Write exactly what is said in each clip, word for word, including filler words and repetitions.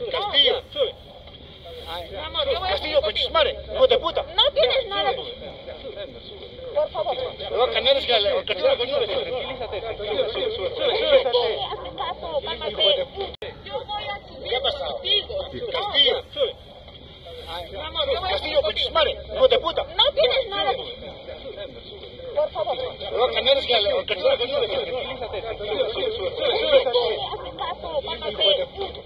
Castillo. Castillo, sube. Vamos, yo voy a Castillo, pechismare, hijo de puta. No tienes nada. Por favor. Lo va a ganar es que el Castillo lo conoce. Tranquilízate, tranquilízate. Sube, sube, sube. Hazme caso, cálmate. Yo voy a subir contigo. Castillo, sube. Vamos, yo voy a Castillo, pechismare, hijo de puta. No tienes nada. Por favor. Lo va a ganar es que el Castillo lo conoce. Tranquilízate, tranquilízate. Sube, sube, sube. Hazme caso, cálmate. Tranquilízate.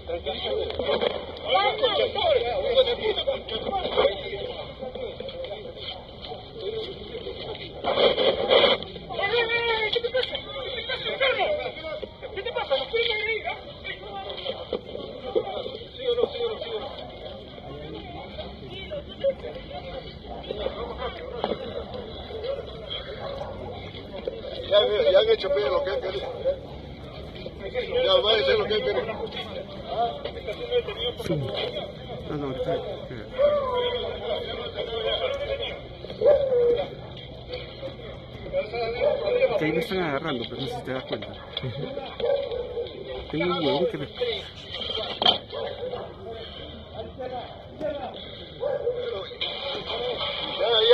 Ya, ya han hecho Pedro lo que han querido. Ya va a hacer lo que han querido. Sí. No, no, está. Que ahí me están agarrando, pero no sé si te das cuenta. Uh-huh. Tengo un huevo que me. Ya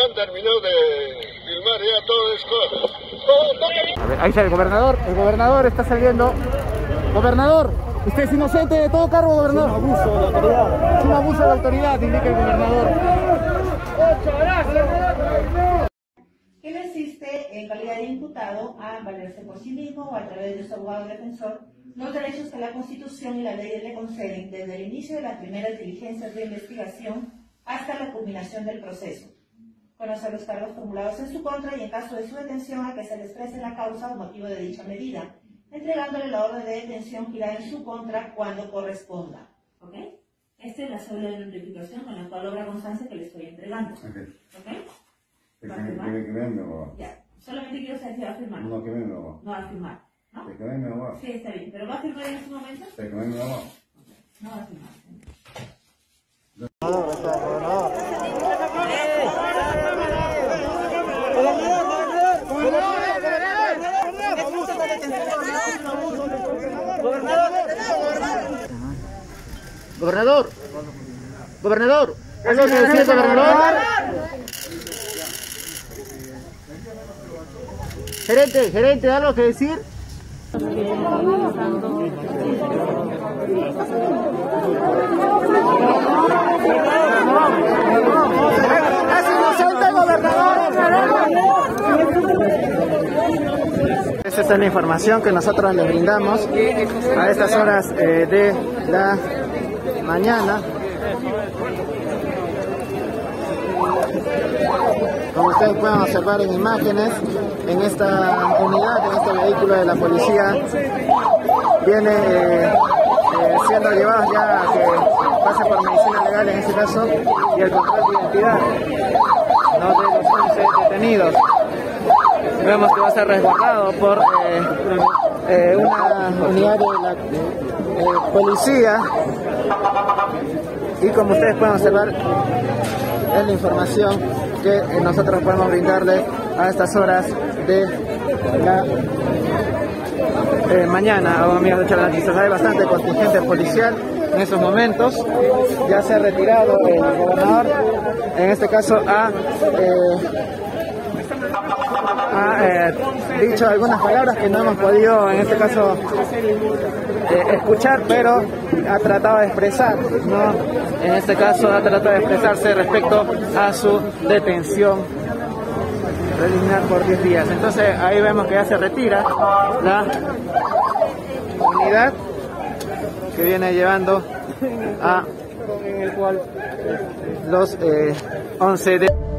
han terminado de filmar ya todo esto. A ver, ahí sale el gobernador, el gobernador está saliendo. Gobernador, usted es inocente de todo cargo, gobernador. Es un abuso de la autoridad. Es un abuso de la autoridad, indica el gobernador. Él asiste en calidad de imputado a valerse por sí mismo o a través de su abogado defensor los derechos que la Constitución y la ley le conceden desde el inicio de las primeras diligencias de investigación hasta la culminación del proceso. Conocer los cargos formulados en su contra y en caso de su detención a que se le exprese la causa o motivo de dicha medida, entregándole la orden de detención girada en su contra cuando corresponda. ¿Ok? Esta es la cédula de notificación con la cual obra constancia que le estoy entregando. ¿Ok? ¿Okay? ¿Va a firmar? Ya. Solamente quiero saber si va a firmar. No, que me lo va. No va a firmar. ¿No? Que me lo va. Sí, está bien. ¿Pero va a firmar en este momento? Que me lo va. No va a firmar. No, no, no, no. Gobernador, gobernador, ¿algo que decir, gobernador? Gerente, gerente, ¿algo que decir? Esta es la información que nosotros les brindamos a estas horas eh, de la mañana. Como ustedes pueden observar en imágenes, en esta unidad, en este vehículo de la policía, viene eh, eh, siendo llevado ya a que pase por medicina legal en este caso y el control de identidad, no de los once detenidos. Vemos que va a ser resguardado por eh, eh, una unidad de la eh, policía y como ustedes pueden observar es la información que eh, nosotros podemos brindarles a estas horas de la eh, mañana. Hay bastante contingente policial en estos momentos, ya se ha retirado el gobernador, en este caso a... Eh, ha eh, dicho algunas palabras que no hemos podido en este caso eh, escuchar, pero ha tratado de expresar, ¿no? En este caso ha tratado de expresarse respecto a su detención preliminar por diez días. Entonces ahí vemos que ya se retira la unidad que viene llevando a los eh, once de...